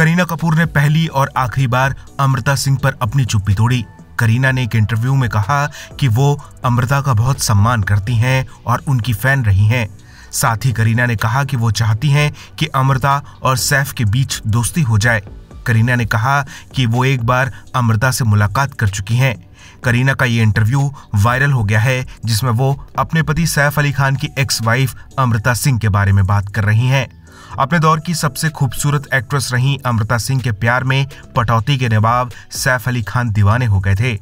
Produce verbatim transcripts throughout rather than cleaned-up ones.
करीना कपूर ने पहली और आखिरी बार अमृता सिंह पर अपनी चुप्पी तोड़ी। करीना ने एक इंटरव्यू में कहा कि वो अमृता का बहुत सम्मान करती हैं और उनकी फैन रही हैं। साथ ही करीना ने कहा कि वो चाहती हैं कि अमृता और सैफ के बीच दोस्ती हो जाए। करीना ने कहा कि वो एक बार अमृता से मुलाकात कर चुकी हैं। करीना का ये इंटरव्यू वायरल हो गया है, जिसमें वो अपने पति सैफ अली खान की एक्स वाइफ अमृता सिंह के बारे में बात कर रही हैं। अपने दौर की सबसे खूबसूरत एक्ट्रेस रहीं अमृता सिंह के प्यार में पटौदी के नवाब सैफ अली खान दीवाने हो गए थे।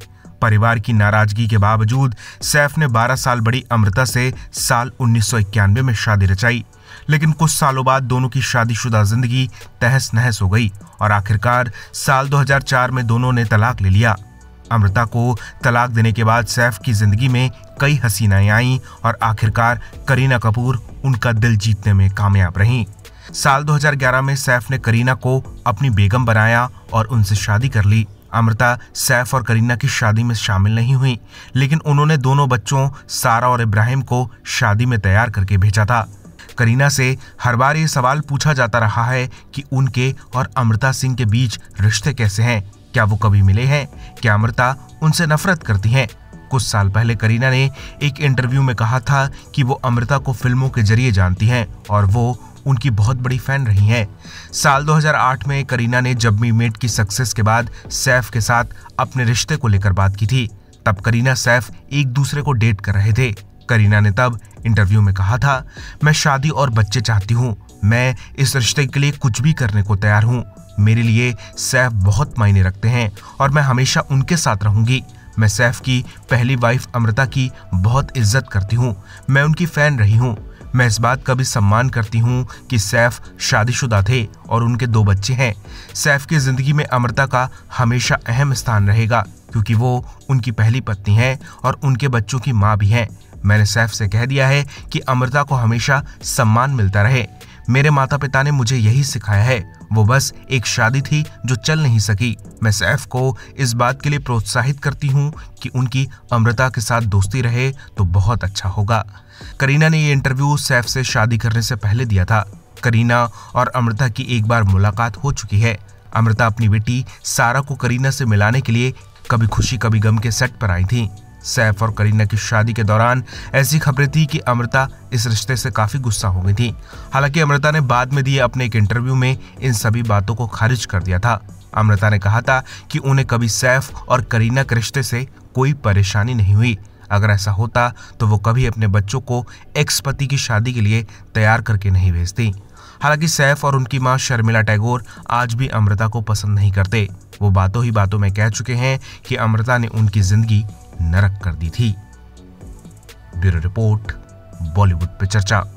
परिवार की नाराजगी के बावजूद सैफ ने बारह साल बड़ी अमृता से साल उन्नीस सौ इक्यानवे में शादी रचाई, लेकिन कुछ सालों बाद दोनों की शादीशुदा जिंदगी तहस नहस हो गई और आखिरकार साल दो हज़ार चार में दोनों ने तलाक ले लिया। अमृता को तलाक देने के बाद सैफ की जिंदगी में कई हसीनाएं आईं और आखिरकार करीना कपूर उनका दिल जीतने में कामयाब रहीं। साल दो हज़ार ग्यारह में सैफ ने करीना को अपनी बेगम बनाया और उनसे शादी कर ली। अमृता सैफ और करीना की शादी में शामिल नहीं हुई, लेकिन उन्होंने दोनों बच्चों सारा और इब्राहिम को शादी में तैयार करके भेजा था। करीना से हर बार ये सवाल पूछा जाता रहा है कि उनके और अमृता सिंह के बीच रिश्ते कैसे हैं, क्या वो कभी मिले हैं, क्या अमृता उनसे नफरत करती हैं। कुछ साल पहले करीना ने एक इंटरव्यू में कहा था कि वो अमृता को फिल्मों के जरिए जानती हैं और वो उनकी बहुत बड़ी फैन रही हैं। साल दो हज़ार आठ में करीना ने जब मिमी मेट की सक्सेस के बाद सैफ के साथ अपने रिश्ते को लेकर बात की थी। तब करीना सैफ एक दूसरे को डेट कर रहे थे। करीना ने तब इंटरव्यू में कहा था, मैं शादी और बच्चे चाहती हूँ, मैं इस रिश्ते के लिए कुछ भी करने को तैयार हूँ। मेरे लिए सैफ बहुत मायने रखते हैं और मैं हमेशा उनके साथ रहूँगी। मैं सैफ की पहली वाइफ अमृता की बहुत इज्जत करती हूँ, मैं उनकी फैन रही हूँ। मैं इस बात का भी सम्मान करती हूँ कि सैफ शादीशुदा थे और उनके दो बच्चे हैं। सैफ की जिंदगी में अमृता का हमेशा अहम स्थान रहेगा, क्योंकि वो उनकी पहली पत्नी हैं और उनके बच्चों की माँ भी हैं। मैंने सैफ से कह दिया है कि अमृता को हमेशा सम्मान मिलता रहे। मेरे माता पिता ने मुझे यही सिखाया है। वो बस एक शादी थी जो चल नहीं सकी। मैं सैफ को इस बात के लिए प्रोत्साहित करती हूँ कि उनकी अमृता के साथ दोस्ती रहे तो बहुत अच्छा होगा। करीना ने ये इंटरव्यू सैफ से शादी करने से पहले दिया था। करीना और अमृता की एक बार मुलाकात हो चुकी है। अमृता अपनी बेटी सारा को करीना से मिलाने के लिए कभी खुशी कभी गम के सेट पर आई थी। सैफ और करीना की शादी के दौरान ऐसी खबरें थी कि अमृता इस रिश्ते से काफी गुस्सा हो गई थी। हालांकि अमृता ने बाद में दिए अपने एक इंटरव्यू में इन सभी बातों को खारिज कर दिया था। अमृता ने कहा था कि उन्हें कभी सैफ और करीना के रिश्ते से कोई परेशानी नहीं हुई। अगर ऐसा होता तो वो कभी अपने बच्चों को एक्स पति की शादी के लिए तैयार करके नहीं भेजती। हालांकि सैफ और उनकी मां शर्मिला टैगोर आज भी अमृता को पसंद नहीं करते। वो बातों ही बातों में कह चुके हैं कि अमृता ने उनकी जिंदगी नरक कर दी थी। ब्यूरो रिपोर्ट, बॉलीवुड पे चर्चा।